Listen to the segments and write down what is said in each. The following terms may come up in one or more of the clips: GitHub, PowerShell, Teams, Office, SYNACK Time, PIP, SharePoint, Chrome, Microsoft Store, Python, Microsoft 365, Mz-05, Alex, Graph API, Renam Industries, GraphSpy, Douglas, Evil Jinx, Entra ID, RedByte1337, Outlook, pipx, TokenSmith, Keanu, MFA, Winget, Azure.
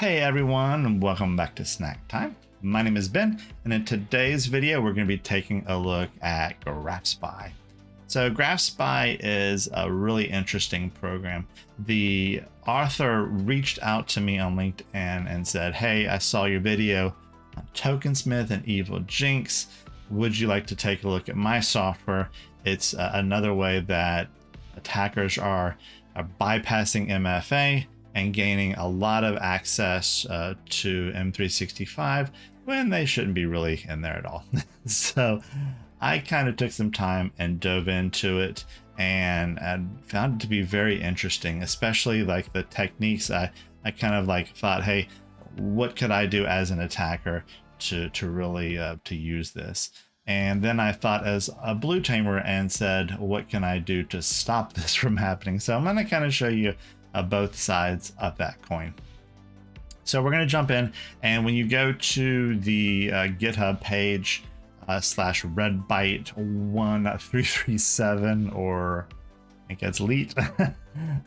Hey everyone, and welcome back to SYNACK Time. My name is Ben, and in today's video, we're going to be taking a look at GraphSpy. So GraphSpy is a really interesting program. The author reached out to me on LinkedIn and said, hey, I saw your video on TokenSmith and Evil Jinx. Would you like to take a look at my software? It's another way that attackers are bypassing MFA and gaining a lot of access to M365 when they shouldn't be really in there at all. So I kind of took some time and dove into it and found it to be very interesting, especially like the techniques. I kind of like thought, hey, what could I do as an attacker to really to use this? And then I thought as a blue tamer and said, what can I do to stop this from happening? So I'm gonna kind of show you both sides of that coin. So we're going to jump in, and when you go to the GitHub page slash RedByte1337, or I think that's leet,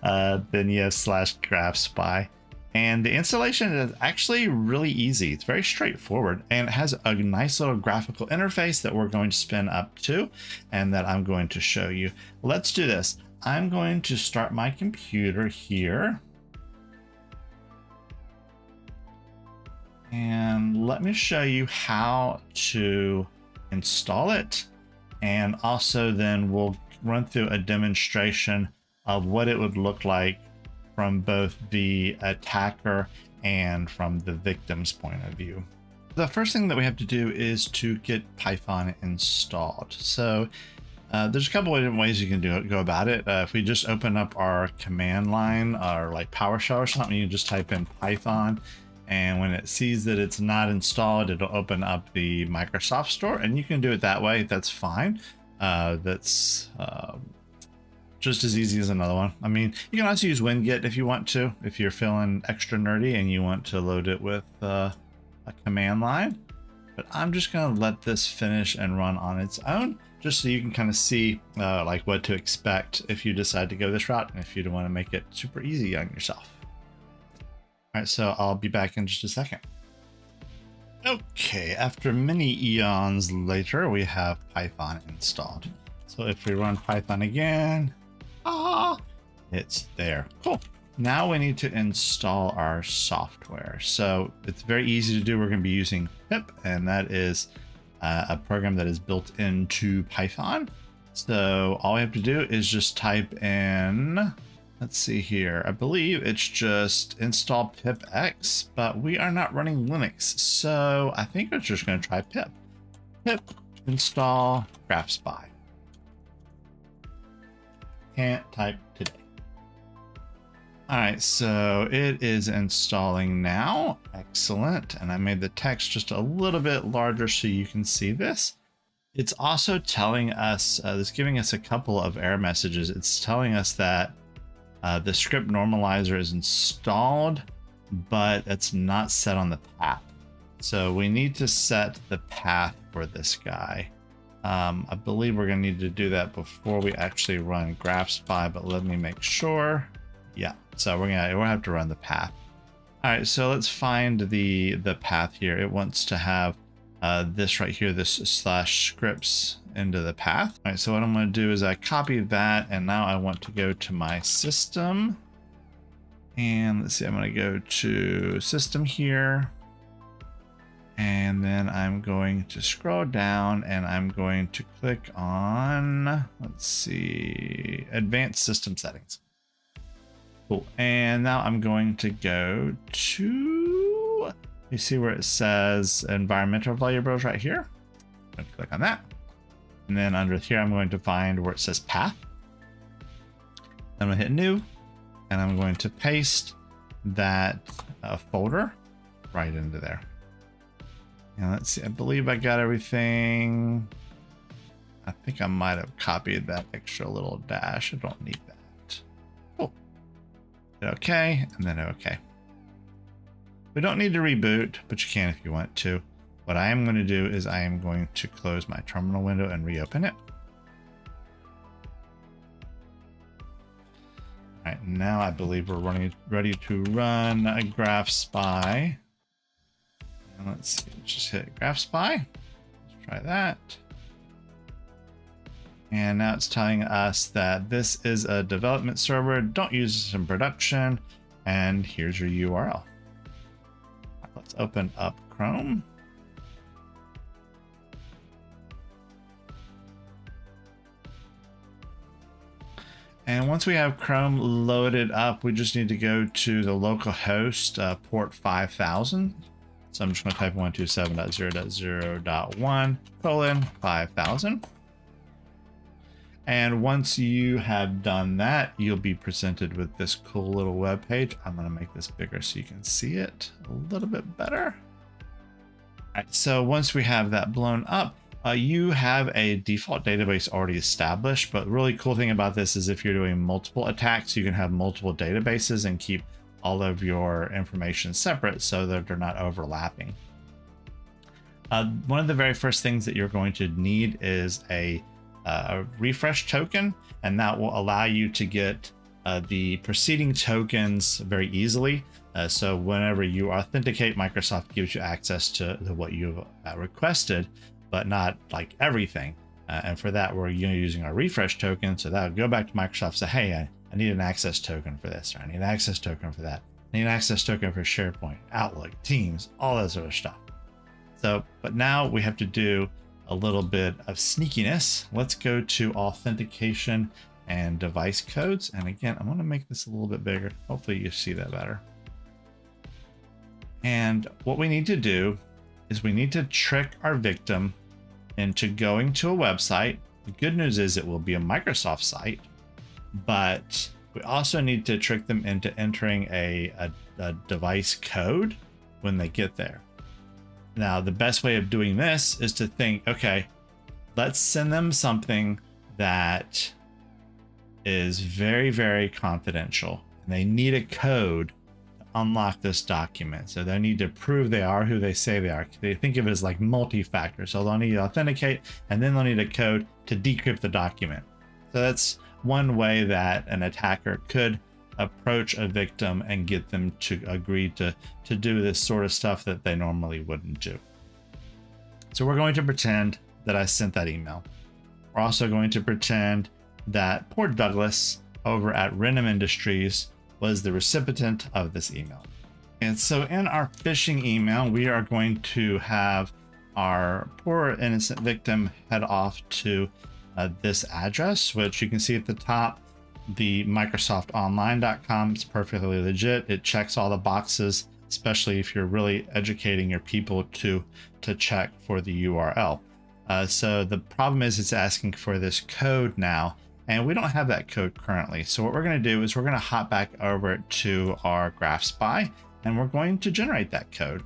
then you have slash GraphSpy, and the installation is actually really easy. It's very straightforward, and it has a nice little graphical interface that we're going to spin up to and that I'm going to show you. Let's do this. I'm going to start my computer here. And let me show you how to install it. And also then we'll run through a demonstration of what it would look like from both the attacker and from the victim's point of view. The first thing that we have to do is to get Python installed. So there's a couple of different ways you can go about it. If we just open up our command line or like PowerShell or something, you just type in Python, and when it sees that it's not installed, it'll open up the Microsoft Store, and you can do it that way. That's fine. That's just as easy as another one. I mean, you can also use Winget if you want to, if you're feeling extra nerdy and you want to load it with a command line. But I'm just going to let this finish and run on its own, just so you can kind of see like what to expect if you decide to go this route and if you don't want to make it super easy on yourself. All right, so I'll be back in just a second. Okay, after many eons later, we have Python installed. So if we run Python again, it's there. Cool. Now we need to install our software. So it's very easy to do. We're going to be using PIP, and that is a program that is built into Python. So all we have to do is just type in, let's see here, I believe it's just install pipx, but we are not running Linux. So I think we're just going to try pip install GraphSpy. Can't type today. All right, so it is installing now. Excellent. And I made the text just a little bit larger so you can see this. It's also telling us, it's giving us a couple of error messages. It's telling us that the script normalizer is installed, but it's not set on the path. So we need to set the path for this guy. I believe we're going to need to do that before we actually run GraphSpy, but let me make sure. Yeah, so we'll have to run the path. All right, so let's find the path here. It wants to have this right here, this slash scripts into the path. All right, so what I'm going to do is I copy that, and now I want to go to my system. And let's see, I'm going to go to system here. And then I'm going to scroll down, and I'm going to click on, let's see, advanced system settings. Cool. And now I'm going to go to, you see where it says environmental variables right here. I'm going to click on that. And then under here, I'm going to find where it says path. I'm going to hit new, and I'm going to paste that folder right into there. And let's see, I believe I got everything. I think I might have copied that extra little dash. I don't need that. Okay, and then okay. We don't need to reboot, but you can if you want to. What I am going to do is I am going to close my terminal window and reopen it. All right, now I believe we're ready to run a GraphSpy. And let's see, let's just hit GraphSpy. Let's try that. And now it's telling us that this is a development server. Don't use this in production. And here's your URL. Let's open up Chrome. And once we have Chrome loaded up, we just need to go to the local host port 5000. So I'm just going to type 127.0.0.1:5000. And once you have done that, you'll be presented with this cool little web page. I'm going to make this bigger so you can see it a little bit better. All right, so once we have that blown up, you have a default database already established, but the really cool thing about this is if you're doing multiple attacks, you can have multiple databases and keep all of your information separate so that they're not overlapping. One of the very first things that you're going to need is a refresh token, and that will allow you to get the preceding tokens very easily. So whenever you authenticate, Microsoft gives you access to what you've requested, but not like everything. And for that, we're using our refresh token. So that'll go back to Microsoft and say, hey, I need an access token for this, or I need an access token for that. I need an access token for SharePoint, Outlook, Teams, all that sort of stuff. So, but now we have to do a little bit of sneakiness. Let's go to authentication and device codes. And again, I'm gonna make this a little bit bigger. Hopefully you see that better. And what we need to do is we need to trick our victim into going to a website. The good news is it will be a Microsoft site, but we also need to trick them into entering a device code when they get there. Now, the best way of doing this is to think, okay, let's send them something that is very, very confidential. And they need a code to unlock this document. So they need to prove they are who they say they are. They think of it as like multi-factor. So they'll need to authenticate, and then they'll need a code to decrypt the document. So that's one way that an attacker could approach a victim and get them to agree to do this sort of stuff that they normally wouldn't do. So we're going to pretend that I sent that email. We're also going to pretend that poor Douglas over at Renam Industries was the recipient of this email. And so in our phishing email, we are going to have our poor innocent victim head off to this address, which you can see at the top. The microsoftonline.com is perfectly legit. It checks all the boxes, especially if you're really educating your people to check for the URL. So the problem is it's asking for this code now, and we don't have that code currently. So what we're going to do is we're going to hop back over to our GraphSpy, and we're going to generate that code.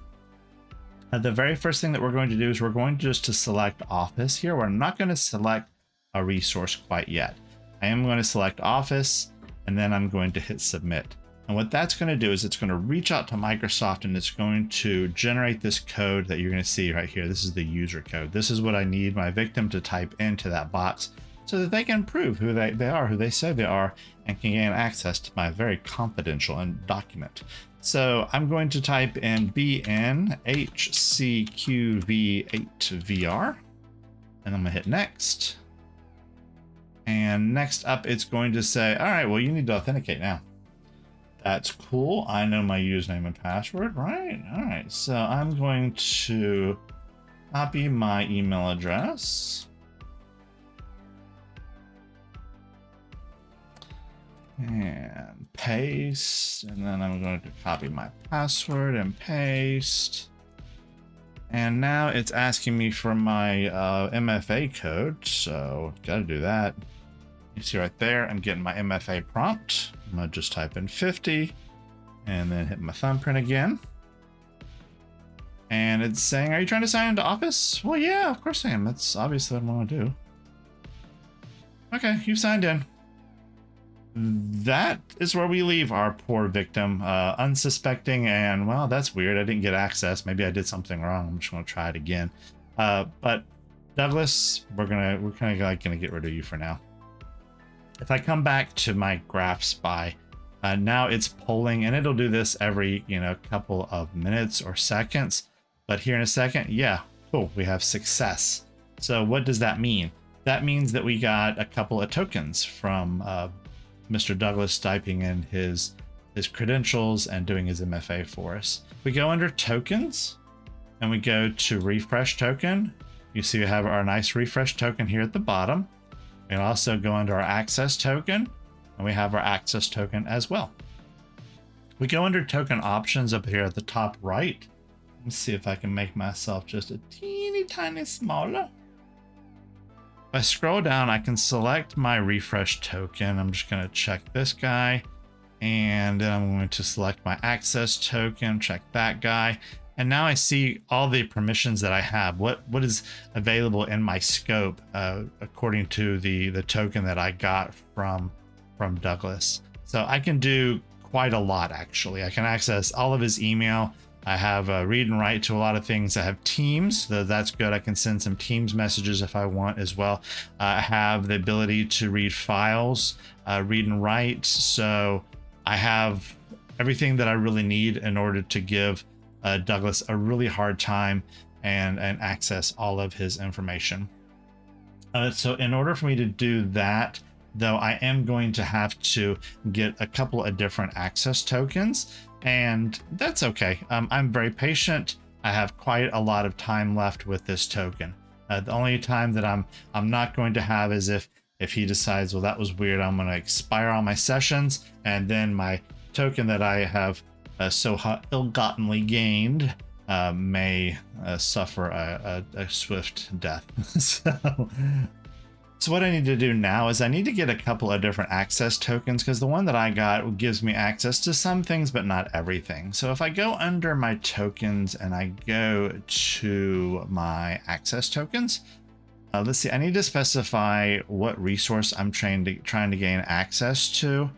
The very first thing that we're going to do is we're going to select Office here. We're not going to select a resource quite yet. I am going to select Office, and then I'm going to hit submit. And what that's going to do is it's going to reach out to Microsoft, and it's going to generate this code that you're going to see right here. This is the user code. This is what I need my victim to type into that box so that they can prove who they are, who they say they are, and can gain access to my very confidential document. So I'm going to type in BNHCQV8VR, and I'm going to hit next. And next up, it's going to say, all right, well, you need to authenticate now. That's cool. I know my username and password, right? All right, so I'm going to copy my email address. And paste. And then I'm going to copy my password and paste. And now it's asking me for my MFA code. So gotta do that. You see right there, I'm getting my MFA prompt. I'm gonna just type in 50 and then hit my thumbprint again. And it's saying, are you trying to sign into Office? Well, yeah, of course I am. That's obviously what I want to do. Okay, you've signed in. That is where we leave our poor victim, unsuspecting, and well, that's weird. I didn't get access. Maybe I did something wrong. I'm just gonna try it again. But Douglas, we're kind of like gonna get rid of you for now. If I come back to my GraphSpy, Now it's polling, and it'll do this every, couple of minutes or seconds. But here in a second, yeah, cool, we have success. So what does that mean? That means that we got a couple of tokens from Mr. Douglas typing in his credentials and doing his MFA for us. We go under tokens and we go to refresh token. You see we have our nice refresh token here at the bottom. We can also go under our access token, and we have our access token as well. We go under token options up here at the top right. Let me see if I can make myself just a teeny tiny smaller. If I scroll down, I can select my refresh token. I'm just going to check this guy, and then I'm going to select my access token, check that guy. And now I see all the permissions that I have, what is available in my scope according to the token that I got from Douglas. So I can do quite a lot, actually. I can access all of his email. I have a read and write to a lot of things. I have Teams, so that's good. I can send some Teams messages if I want as well. I have the ability to read files, read and write. So I have everything that I really need in order to give Douglas a really hard time and access all of his information. So in order for me to do that, though, I am going to have to get a couple of different access tokens, and that's okay. I'm very patient. I have quite a lot of time left with this token. The only time that I'm not going to have is if he decides, well, that was weird, I'm going to expire all my sessions, and then my token that I have so ill-gottenly gained may suffer a swift death. So what I need to do now is I need to get a couple of different access tokens, because the one that I got gives me access to some things, but not everything. So if I go under my tokens and I go to my access tokens, let's see, I need to specify what resource I'm trying to gain access to.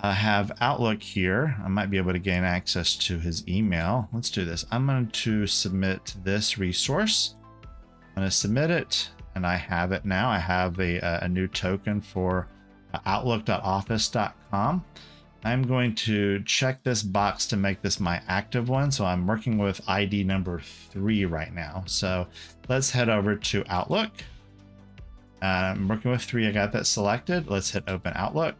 I have Outlook here. I might be able to gain access to his email. Let's do this. I'm going to submit this resource. I'm going to submit it. And I have it now. I have a new token for outlook.office.com. I'm going to check this box to make this my active one. So I'm working with ID number 3 right now. So let's head over to Outlook. I'm working with 3. I got that selected. Let's hit open Outlook.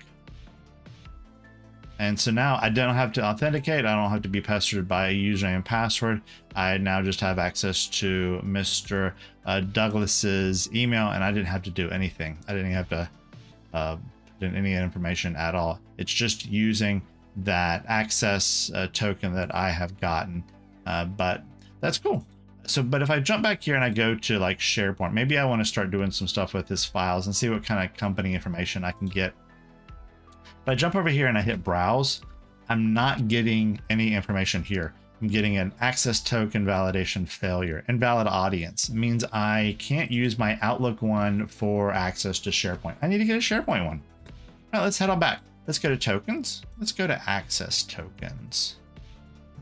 And so now I don't have to authenticate. I don't have to be pestered by a username and password. I now just have access to Mr. Douglas's email, and I didn't have to do anything. I didn't have to put in any information at all. It's just using that access token that I have gotten, but that's cool. So, but if I jump back here and I go to like SharePoint, maybe I want to start doing some stuff with his files and see what kind of company information I can get. If I jump over here and I hit browse, I'm not getting any information here. I'm getting an access token validation failure. Invalid audience. It means I can't use my Outlook one for access to SharePoint. I need to get a SharePoint one. All right, let's head on back. Let's go to tokens. Let's go to access tokens.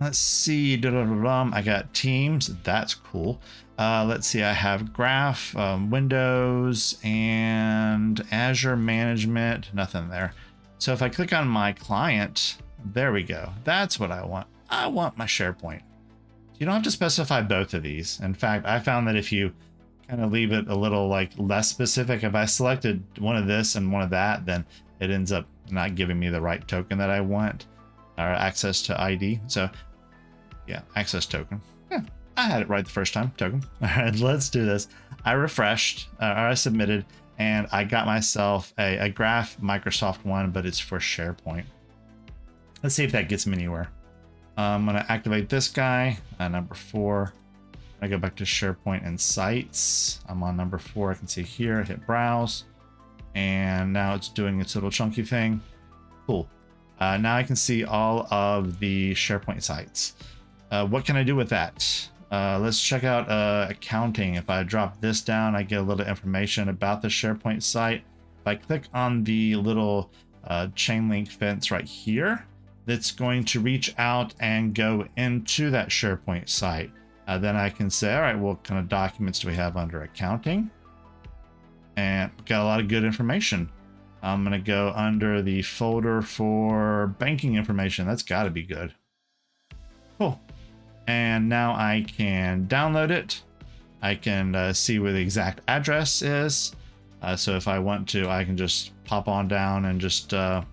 Let's see. I got Teams. That's cool. Let's see. I have Graph, Windows, and Azure management. Nothing there. So if I click on my client, there we go. That's what I want. I want my SharePoint. You don't have to specify both of these. In fact, I found that if you kind of leave it a little like less specific, if I selected one of this and one of that, then it ends up not giving me the right token that I want or access to ID. So yeah, access token. Yeah, I had it right the first time, token. All right, let's do this. I refreshed or I submitted, and I got myself a Graph Microsoft one, but it's for SharePoint. Let's see if that gets me anywhere. I'm going to activate this guy, number 4. I go back to SharePoint and Sites. I'm on number 4. I can see here, hit browse, and now it's doing its little chunky thing. Cool. Now I can see all of the SharePoint sites. What can I do with that? Let's check out accounting. If I drop this down, I get a little information about the SharePoint site. If I click on the little chain link fence right here, that's going to reach out and go into that SharePoint site. Then I can say, all right, what kind of documents do we have under accounting? And got a lot of good information. I'm going to go under the folder for banking information. That's got to be good. Cool. And now I can download it. I can see where the exact address is. So if I want to, I can just pop on down and just, yeah,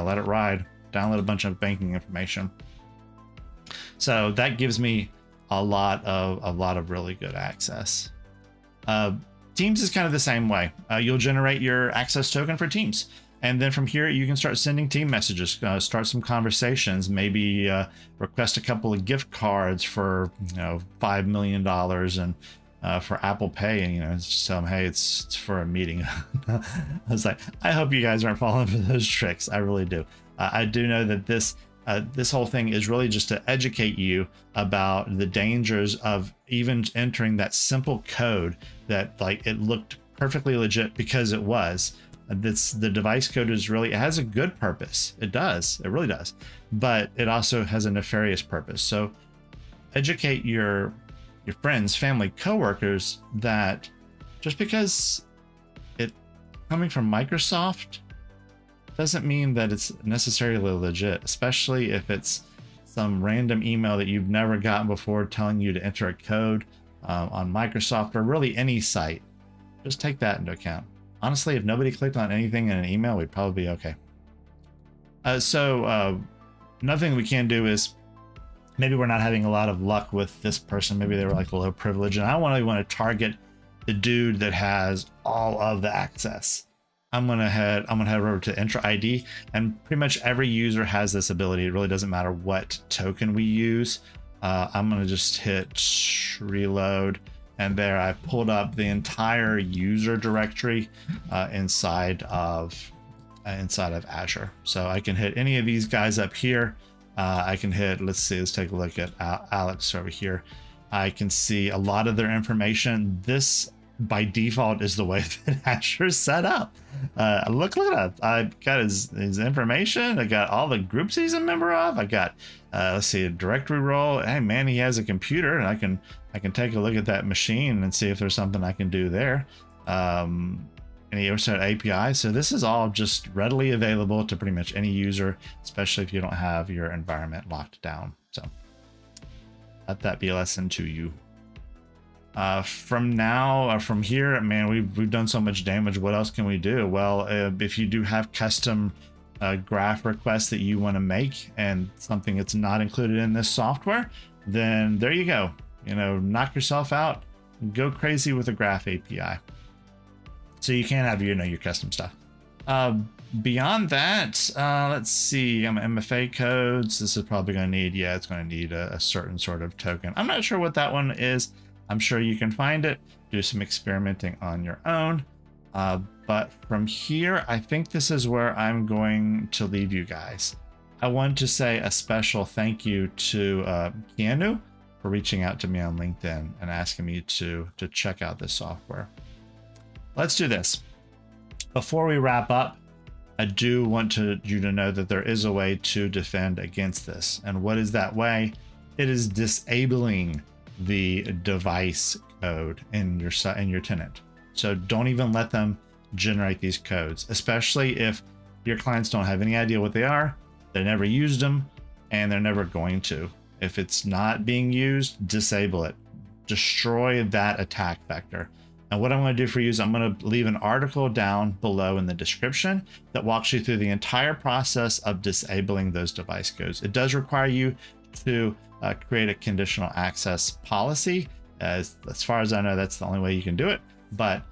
let it ride. Download a bunch of banking information. So that gives me a lot of really good access. Teams is kind of the same way. You'll generate your access token for Teams. And then from here, you can start sending team messages, start some conversations, maybe request a couple of gift cards for, you know, $5 million and for Apple Pay. And, you know, it's just tell them, hey, it's for a meeting. I was like, I hope you guys aren't falling for those tricks. I really do. I do know that this whole thing is really just to educate you about the dangers of even entering that simple code that, like, it looked perfectly legit because it was. The device code is really, it has a good purpose. It does. It really does. But it also has a nefarious purpose. So educate your friends, family, coworkers that just because it's coming from Microsoft doesn't mean that it's necessarily legit, especially if it's some random email that you've never gotten before telling you to enter a code on Microsoft or really any site. Just take that into account. Honestly, if nobody clicked on anything in an email, we'd probably be okay. Another thing we can do is maybe we're not having a lot of luck with this person. Maybe they were like low privilege, and I don't really want to target the dude that has all of the access. I'm gonna head over to Entra ID, and pretty much every user has this ability. It really doesn't matter what token we use. I'm gonna just hit reload, and there I pulled up the entire user directory inside of Azure. So I can hit any of these guys up here. I can hit, let's see, let's take a look at Alex over here. I can see a lot of their information. This by default is the way that Azure's set up. Look at that. I've got his information. I got all the groups he's a member of. I got, let's see, a directory role. Hey man, he has a computer, and I can take a look at that machine and see if there's something I can do there. And he also had API. So this is all just readily available to pretty much any user, especially if you don't have your environment locked down. So let that be a lesson to you. From here, man, we've done so much damage. What else can we do? Well, if you do have custom graph requests that you want to make and something that's not included in this software, then there you go. You know, knock yourself out and go crazy with a Graph API. So you can have, you know, your custom stuff. Beyond that, let's see, I'm MFA codes. This is probably going to need, yeah, it's going to need a certain sort of token. I'm not sure what that one is. I'm sure you can find it, do some experimenting on your own. But from here, I think this is where I'm going to leave you guys. I want to say a special thank you to Keanu for reaching out to me on LinkedIn and asking me to check out this software. Let's do this. Before we wrap up, I do want you to know that there is a way to defend against this. And what is that way? It is disabling the device code in your tenant. So don't even let them generate these codes, especially if your clients don't have any idea what they are, they never used them, and they're never going to. If it's not being used, disable it. Destroy that attack vector. And what I'm going to do for you is I'm going to leave an article down below in the description that walks you through the entire process of disabling those device codes. It does require you to create a conditional access policy. As far as I know, that's the only way you can do it. But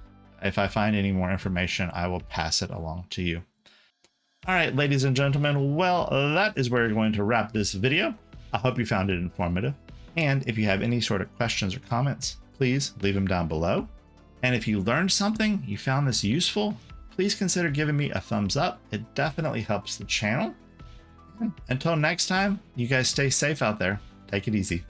if I find any more information, I will pass it along to you. All right, ladies and gentlemen, well, that is where we're going to wrap this video. I hope you found it informative. And if you have any sort of questions or comments, please leave them down below. And if you learned something, you found this useful, please consider giving me a thumbs up. It definitely helps the channel. Until next time, you guys stay safe out there. Take it easy.